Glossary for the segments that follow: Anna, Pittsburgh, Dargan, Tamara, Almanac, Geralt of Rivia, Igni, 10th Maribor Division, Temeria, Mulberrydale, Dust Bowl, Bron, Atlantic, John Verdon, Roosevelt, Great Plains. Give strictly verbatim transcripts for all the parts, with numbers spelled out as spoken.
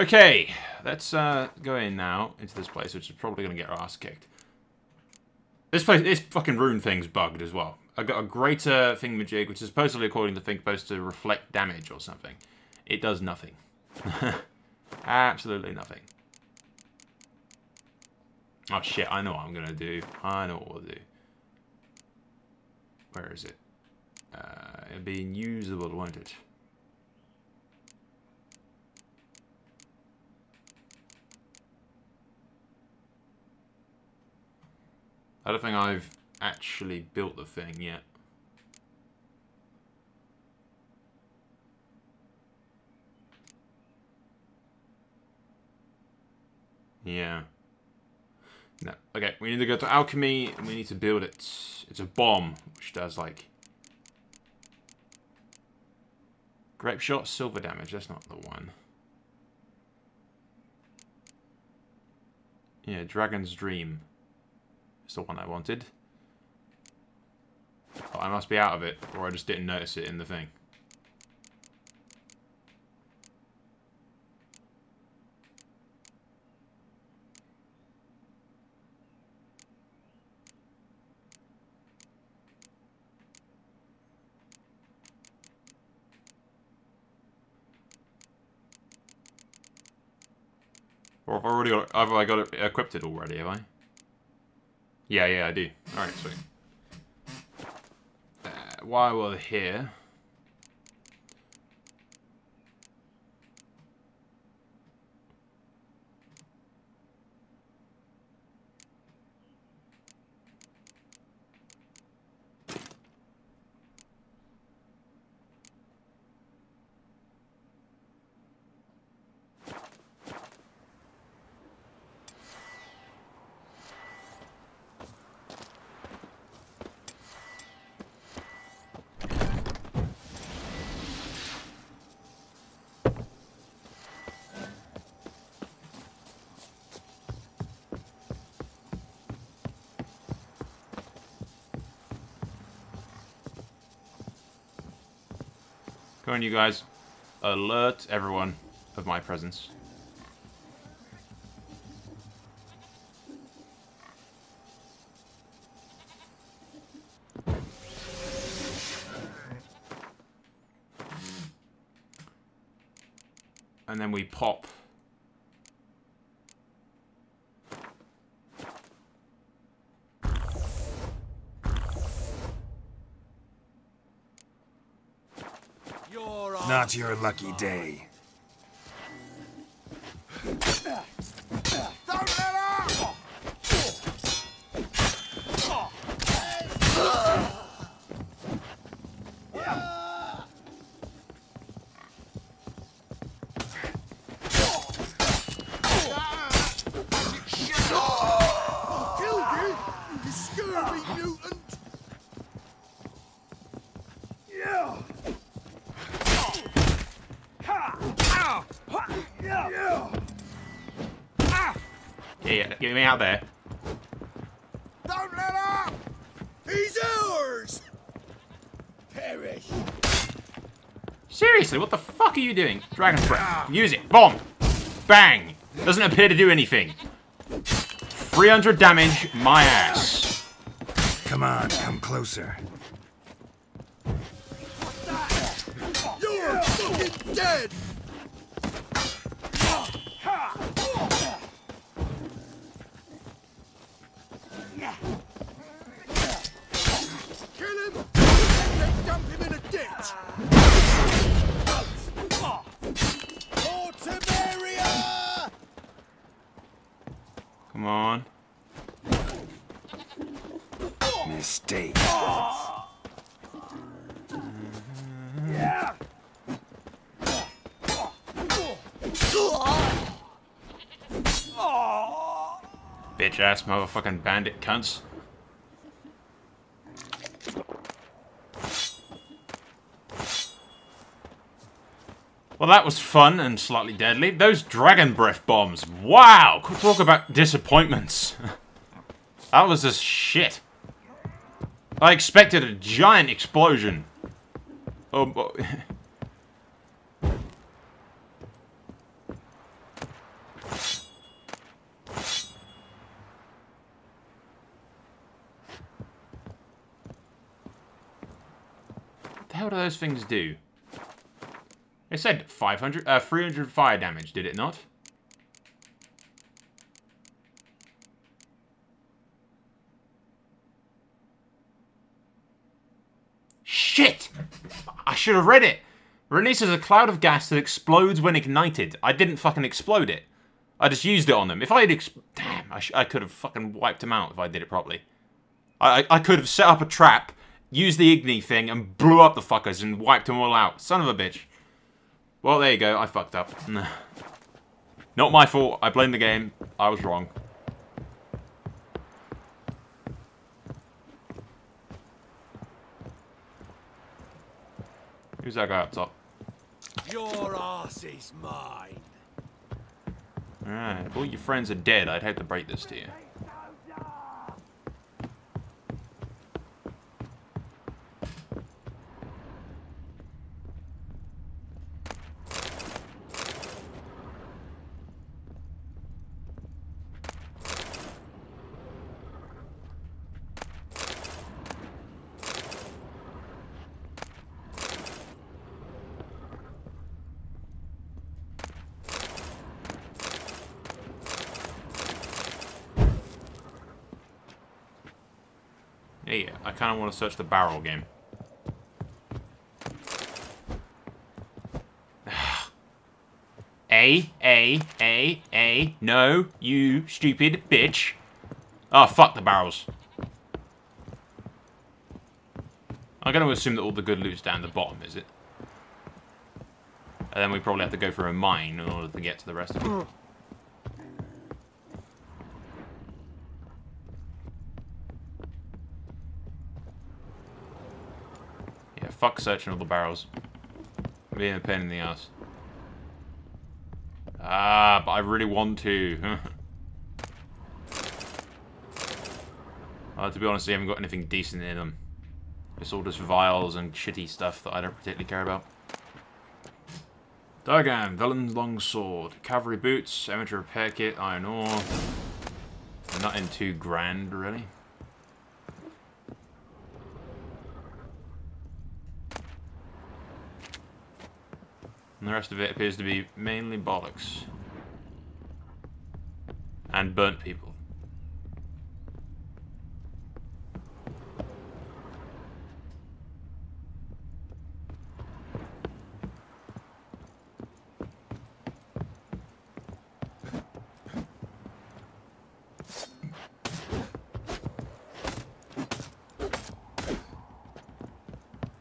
Okay, let's uh, go in now into this place, which is probably going to get our ass kicked. This place, this fucking rune thing's bugged as well. I got a greater thingamajig, which is supposedly, according to the thing, supposed to reflect damage or something. It does nothing. Absolutely nothing. Oh shit, I know what I'm going to do. I know what we'll do. Where is it? Uh, it'll be usable, won't it? I don't think I've actually built the thing yet. Yeah. No. Okay, we need to go to alchemy and we need to build it. It's a bomb, which does like grape shot, silver damage. That's not the one. Yeah, Dragon's Dream. It's the one I wanted. Oh, I must be out of it, or I just didn't notice it in the thing. Or have I already got it, have I got it equipped it already, have I? Yeah, yeah, I do. Alright, sweet. Uh, while we're here... Come on, you guys. Alert everyone of my presence. And then we pop. Not your lucky day. Get me out there. Don't let up! He's ours! Perish. Seriously, what the fuck are you doing? Dragon breath. Use it. Bomb. Bang. Doesn't appear to do anything. three hundred damage, my ass. Come on, come closer. You're fucking dead! Come on. Mistake. Bitch ass motherfucking bandit cunts. Well, that was fun and slightly deadly. Those dragon breath bombs. Wow! Talk about disappointments. That was just shit. I expected a giant explosion. Oh, oh. hell do those things do? It said five hundred, uh, three hundred fire damage, did it not? Shit! I should have read it! Releases a cloud of gas that explodes when ignited. I didn't fucking explode it. I just used it on them. If I had... Exp Damn, I, sh I could have fucking wiped them out if I did it properly. I, I, I could have set up a trap, used the Igni thing, and blew up the fuckers and wiped them all out. Son of a bitch. Well, there you go. I fucked up. Not my fault. I blame the game. I was wrong. Who's that guy up top? Your ass is mine. Alright, if all your friends are dead, I'd hate to break this to you. Yeah, I kind of want to search the barrel game. A, A, A, A. No, you stupid bitch. Oh, fuck the barrels. I'm going to assume that all the good loot's down the bottom, is it? And then we probably have to go through a mine in order to get to the rest of it. Fuck searching all the barrels. Being a pain in the ass. Ah, but I really want to. uh, to be honest, I haven't got anything decent in them. It's all just vials and shitty stuff that I don't particularly care about. Dargan, Velen's long sword, cavalry boots, amateur repair kit, iron ore. Nothing too grand, really. And the rest of it appears to be mainly bollocks. And burnt people.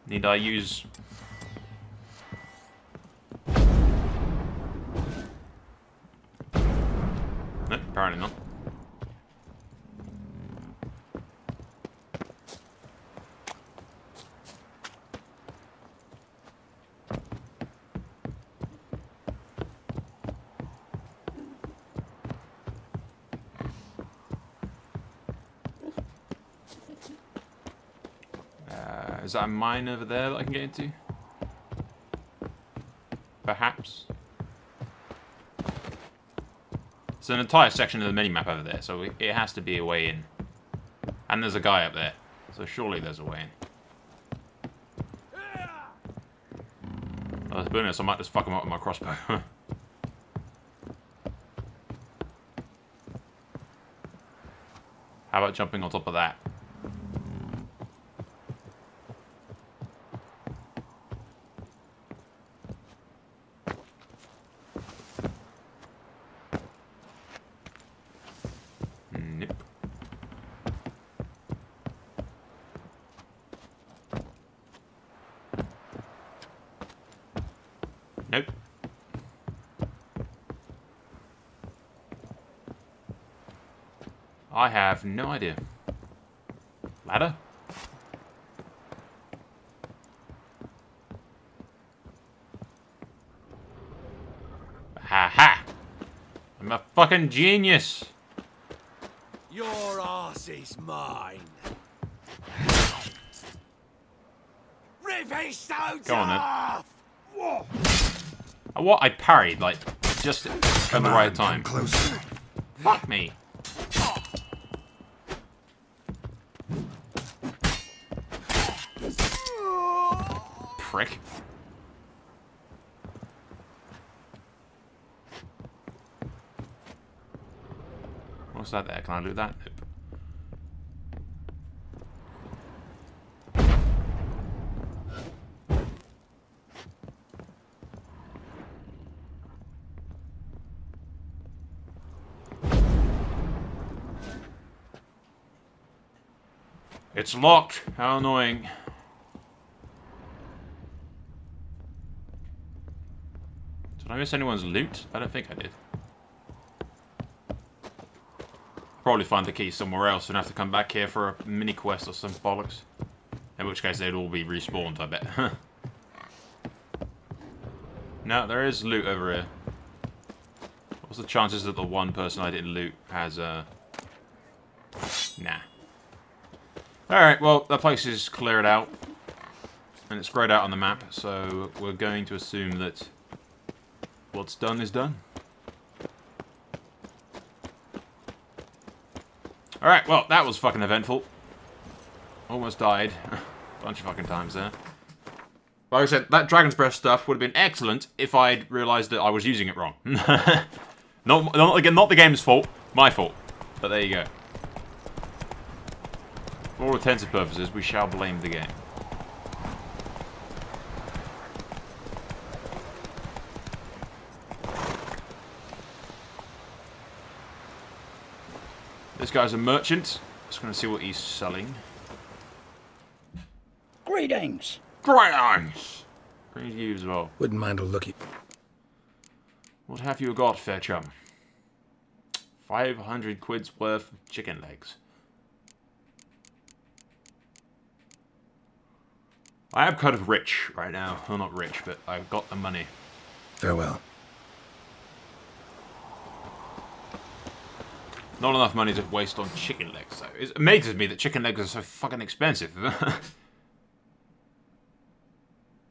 Need I use... Apparently not. Uh, is that a mine over there that I can get into? Perhaps. There's an entire section of the minimap over there, so it has to be a way in. And there's a guy up there, so surely there's a way in. Oh, there's bonus, I might just fuck him up with my crossbow. How about jumping on top of that? Nope. I have no idea. Ladder? Ha ha! I'm a fucking genius! Your ass is mine! Go on then. What? I parried, like, just at the right time. Closer. Fuck me. prick. What's that there? Can I loot that? Nope. It's locked! How annoying. Did I miss anyone's loot? I don't think I did. Probably find the key somewhere else and have to come back here for a mini quest or some bollocks. In which case they'd all be respawned, I bet. No, there is loot over here. What's the chances that the one person I didn't loot has a... Uh... Nah. Alright, well, that place is cleared out. And it's spread out on the map, so we're going to assume that what's done is done. Alright, well, that was fucking eventful. Almost died. Bunch of fucking times there. Like I said, that Dragon's Breath stuff would have been excellent if I'd realised that I was using it wrong. not, not, again, not the game's fault, my fault. But there you go. For all intents and purposes, we shall blame the game. This guy's a merchant. Just going to see what he's selling. Greetings. Greetings. Greetings to you as well. Wouldn't mind a looky. What have you got, fair chum? Five hundred quid's worth of chicken legs. I am kind of rich right now. Well, not rich, but I've got the money. Farewell. Not enough money to waste on chicken legs, though. It amazes me that chicken legs are so fucking expensive. uh,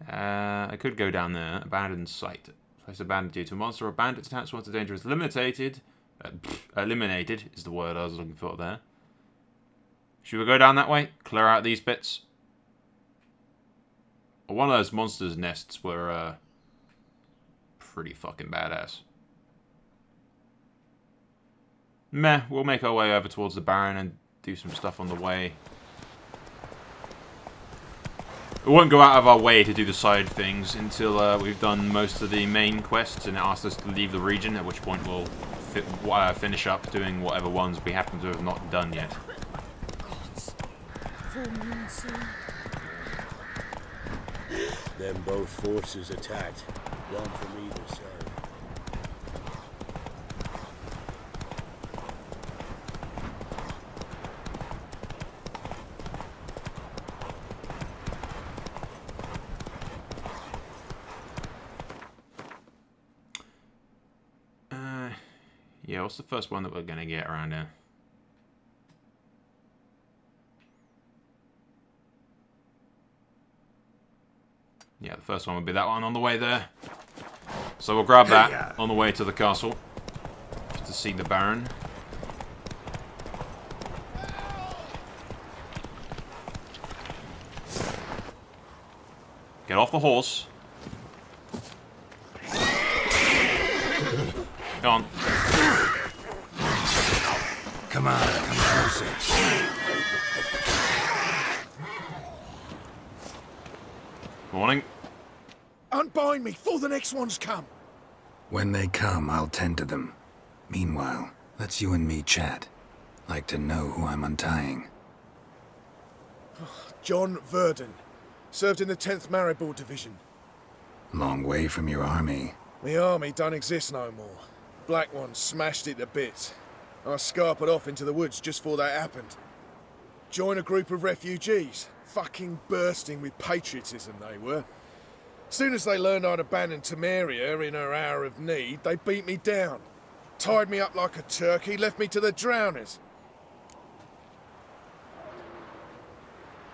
I could go down there. Abandoned site. Place abandoned due to monster or bandit attacks. Once the danger is eliminated, uh, pff, eliminated is the word I was looking for there. Should we go down that way? Clear out these bits. One of those monsters' nests were uh, pretty fucking badass. Meh, we'll make our way over towards the Baron and do some stuff on the way. We won't go out of our way to do the side things until uh, we've done most of the main quests and it asks us to leave the region, at which point we'll fit, uh, finish up doing whatever ones we happen to have not done yet. Then both forces attacked, one from either side. Yeah, what's the first one that we're going to get around here? Yeah, the first one would be that one on the way there. So we'll grab that on the way to the castle. Just to see the Baron. Get off the horse. Come on. Come on, come closer. Morning. Unbind me before the next ones come. When they come, I'll tend to them. Meanwhile, let's you and me chat. Like to know who I'm untying. John Verdon. Served in the tenth Maribor Division. Long way from your army. The army don't exist no more. Black one smashed it to bits. I scarpered off into the woods just before that happened. Join a group of refugees. Fucking bursting with patriotism, they were. Soon as they learned I'd abandoned Temeria in her hour of need, they beat me down. Tied me up like a turkey, left me to the drowners.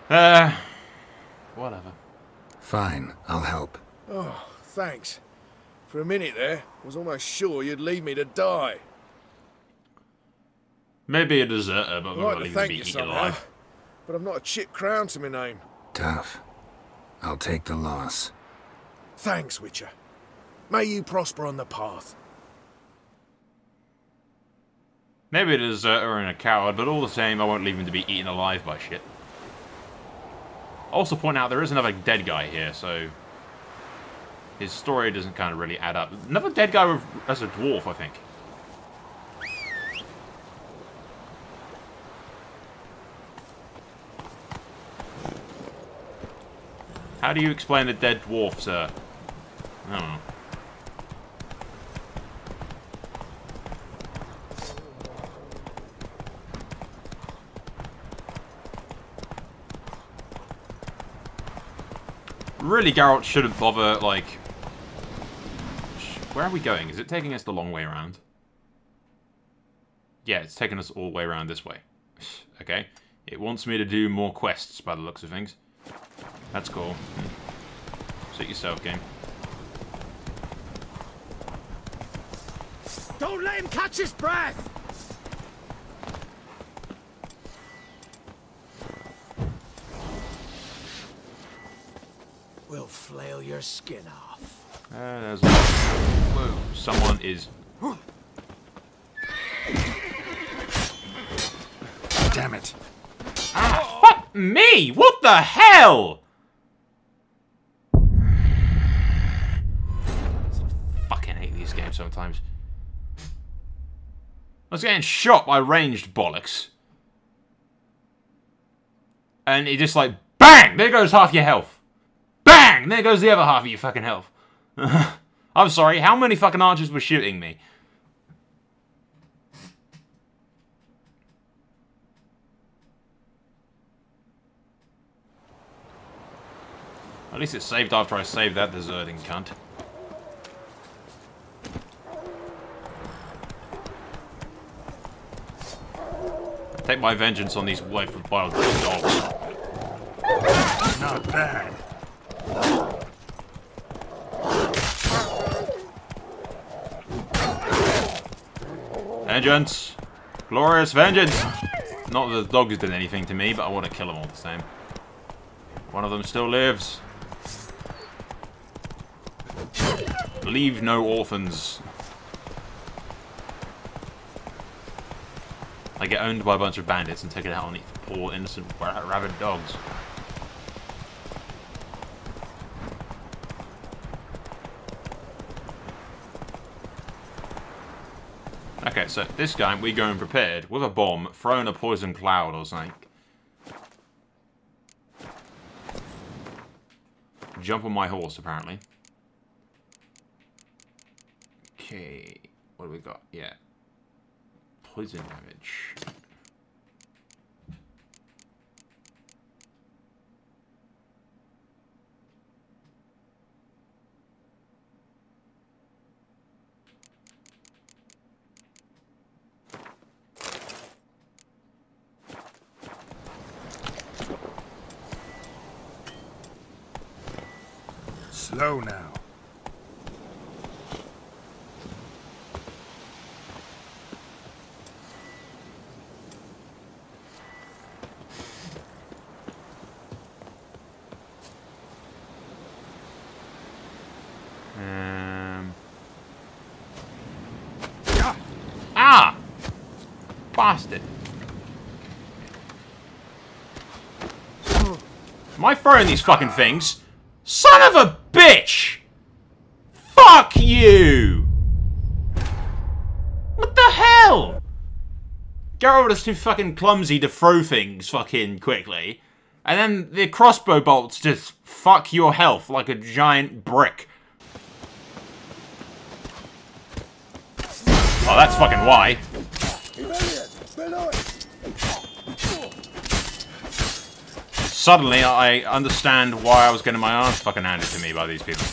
Uh, whatever. Fine, I'll help. Oh, thanks. For a minute there, I was almost sure you'd leave me to die. Maybe a deserter, but I'm not leaving me eaten alive. But I've not a chip crown to my name. Tough. I'll take the loss. Thanks, Witcher. May you prosper on the path. Maybe a deserter and a coward, but all the same, I won't leave him to be eaten alive by shit. I'll also point out there is another dead guy here, so his story doesn't kind of really add up. Another dead guy with, as a dwarf, I think. How do you explain the dead dwarf, sir? I don't know. Really, Geralt shouldn't bother, like... Where are we going? Is it taking us the long way around? Yeah, it's taking us all the way around this way. Okay. It wants me to do more quests, by the looks of things. That's cool. Suit yourself, game. Don't let him catch his breath! We'll flail your skin off. Uh, there's a... Whoa, someone is... Damn it. Ah, fuck me! What the hell?! Sometimes I was getting shot by ranged bollocks, and it just like bang. There goes half your health. Bang. There goes the other half of your fucking health. I'm sorry. How many fucking archers were shooting me? At least it saved after I saved that deserting cunt. Take my vengeance on these wife of wild dogs. Not bad. Vengeance. Glorious vengeance. Not that the dogs did anything to me, but I want to kill them all the same. One of them still lives. Leave no orphans. I get owned by a bunch of bandits and take it out on poor, innocent, rabid dogs. Okay, so this time we go in prepared with a bomb, throwing a poison cloud or something. Jump on my horse, apparently. Okay, what do we got? Yeah. Poison damage. Slow now. Bastard. Am I throwing these fucking things? Son of a bitch! Fuck you! What the hell? Geralt is too fucking clumsy to throw things fucking quickly. And then the crossbow bolts just fuck your health like a giant brick. Oh, that's fucking why. Suddenly, I understand why I was getting my ass fucking handed to me by these people.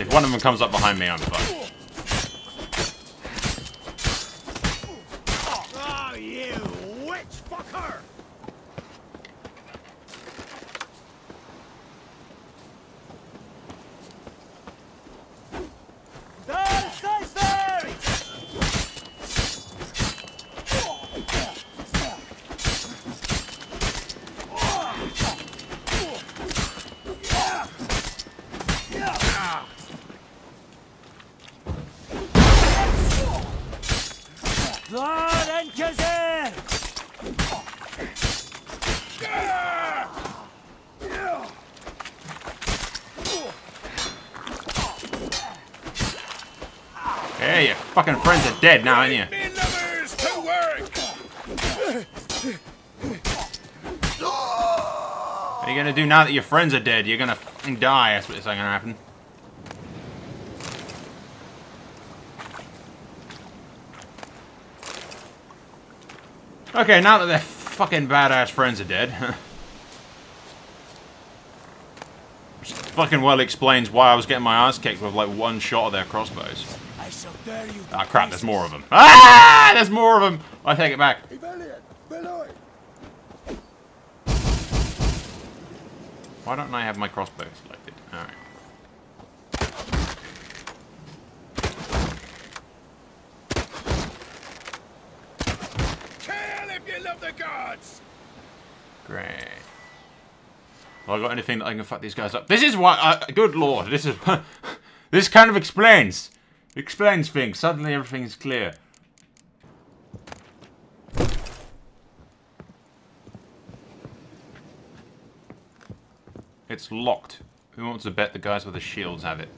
If one of them comes up behind me, I'm fucked. Oh, you witch fucker! Klar entgesehen! Hey, your fucking friends are dead now, ain't you? What are you gonna do now that your friends are dead? You're gonna fucking die, that's what's gonna happen. Okay, now that their fucking badass friends are dead. Which fucking well explains why I was getting my ass kicked with like one shot of their crossbows. Ah, crap, there's more of them. Ah, there's more of them! I take it back. Why don't I have my crossbow selected? Alright. Great. Well, I got anything that I can fuck these guys up. This is why. Uh, good lord, this is. This kind of explains. Explains things. Suddenly everything is clear. It's locked. Who wants to bet the guys with the shields have it?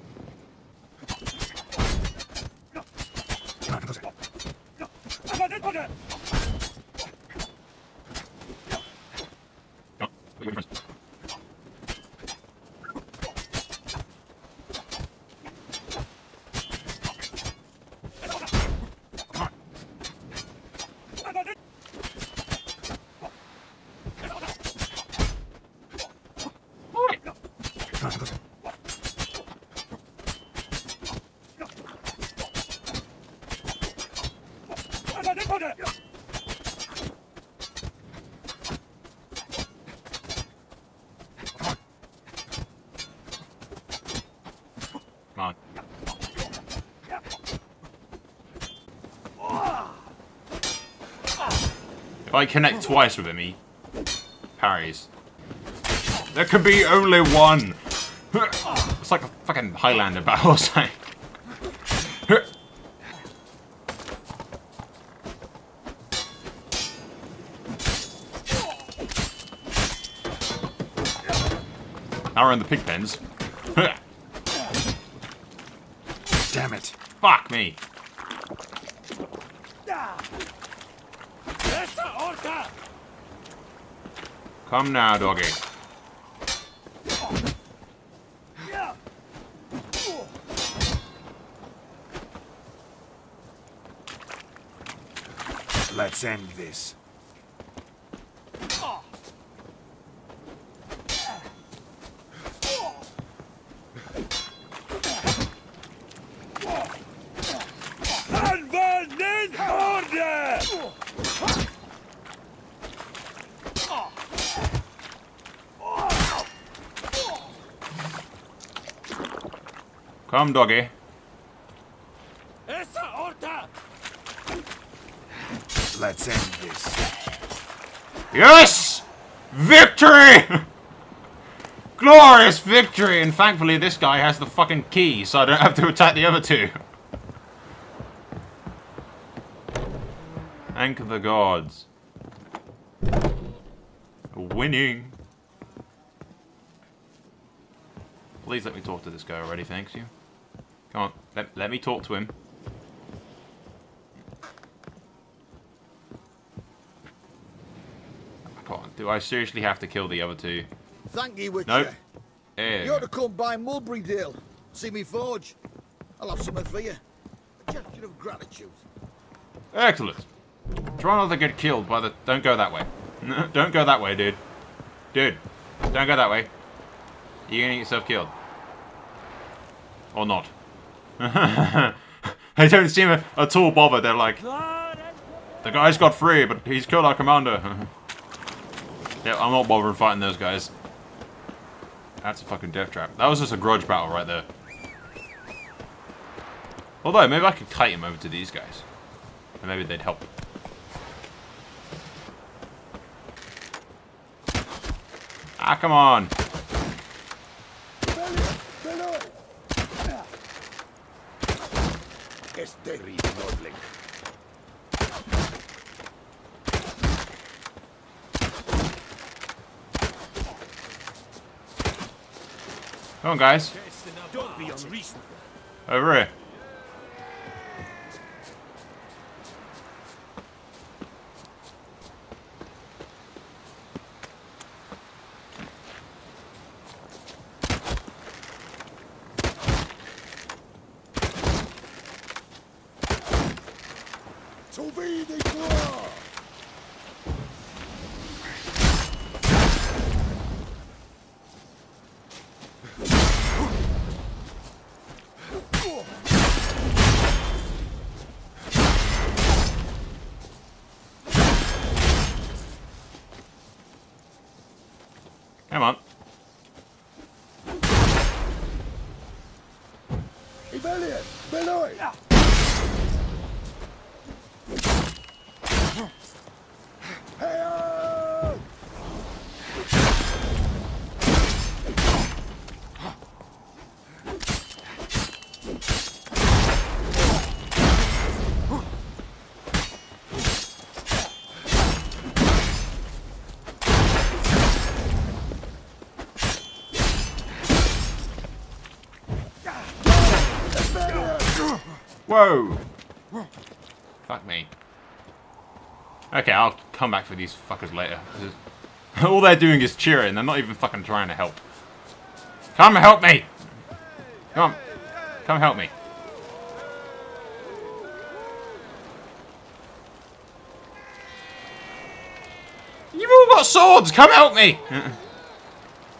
If I connect twice with him, he parries. There can be only one! It's like a fucking Highlander battle or something. Now we're in the pig pens. Damn it. Fuck me. Come now, doggy. Let's end this. Come, doggy. Let's end this. Yes! Victory! Glorious victory! And thankfully this guy has the fucking key, so I don't have to attack the other two. Thank the gods. Winning. Please let me talk to this guy already, thanks you. Come on, let, let me talk to him. I can't. Do I seriously have to kill the other two? Thank you, Witcher. Nope. Yeah. You ought to come by Mulberrydale. See me forge. I'll have something for you. A gesture of gratitude. Excellent. Try not to get killed by the... Don't go that way. Don't go that way, dude. Dude, don't go that way. You're gonna get yourself killed. Or not. They don't seem at all bothered. They're like, the guy's got free, but he's killed our commander. Yeah, I'm not bothered fighting those guys. That's a fucking death trap. That was just a grudge battle right there. Although, maybe I could kite him over to these guys. And maybe they'd help. Ah, come on. Este ritmo Come on, guys. Don't be unreasonable. Over here. Come on. Rebellion! Below! Whoa! Fuck me. Okay, I'll come back for these fuckers later. This is... All they're doing is cheering. They're not even fucking trying to help. Come help me! Come on. Come help me. You've all got swords! Come help me!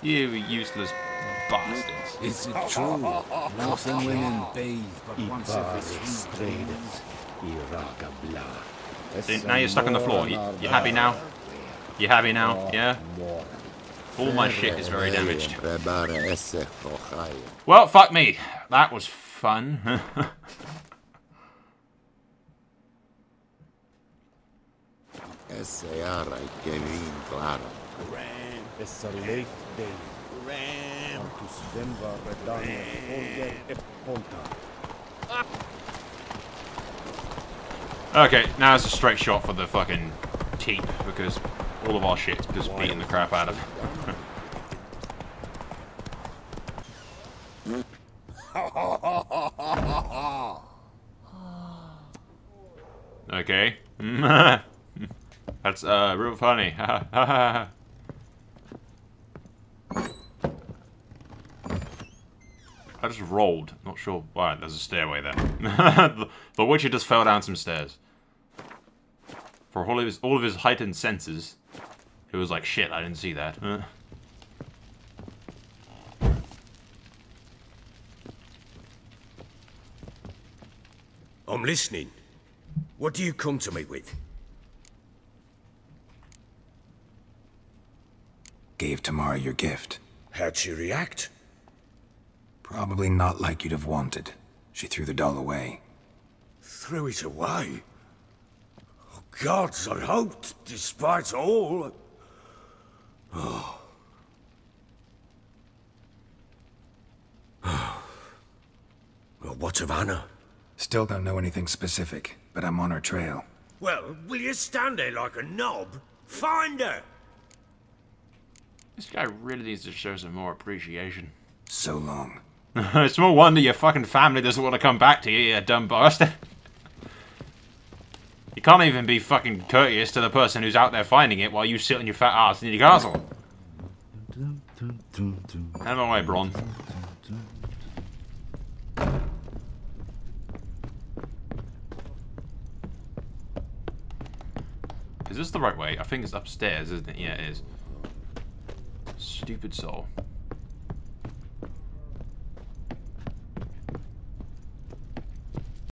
You useless bastard. Is it true? Northern women bathe but once every three days. Now you're stuck on the floor. You, you happy now? You happy now? Yeah? All my shit is very damaged. Well, fuck me. That was fun. It's a late day. Okay, now it's a straight shot for the fucking teep because all of our shit's just beating the crap out of it. Okay. That's uh, real funny. I just rolled. Not sure why. There's a stairway there. the, the Witcher just fell down some stairs. For all of his, all of his heightened senses, it was like, shit, I didn't see that. Uh. I'm listening. What do you come to me with? Gave Tamara your gift. How'd she react? Probably not like you'd have wanted. She threw the doll away. Threw it away? Oh, gods, I hoped, despite all. Oh. Oh. Well, what of Anna? Still don't know anything specific, but I'm on her trail. Well, will you stand there like a knob? Find her! This guy really needs to show some more appreciation. So long. It's no wonder your fucking family doesn't want to come back to you, you dumb bastard. You can't even be fucking courteous to the person who's out there finding it while you sit on your fat ass in your castle. Out of my way, Bron. Is this the right way? I think it's upstairs, isn't it? Yeah, it is. Stupid soul.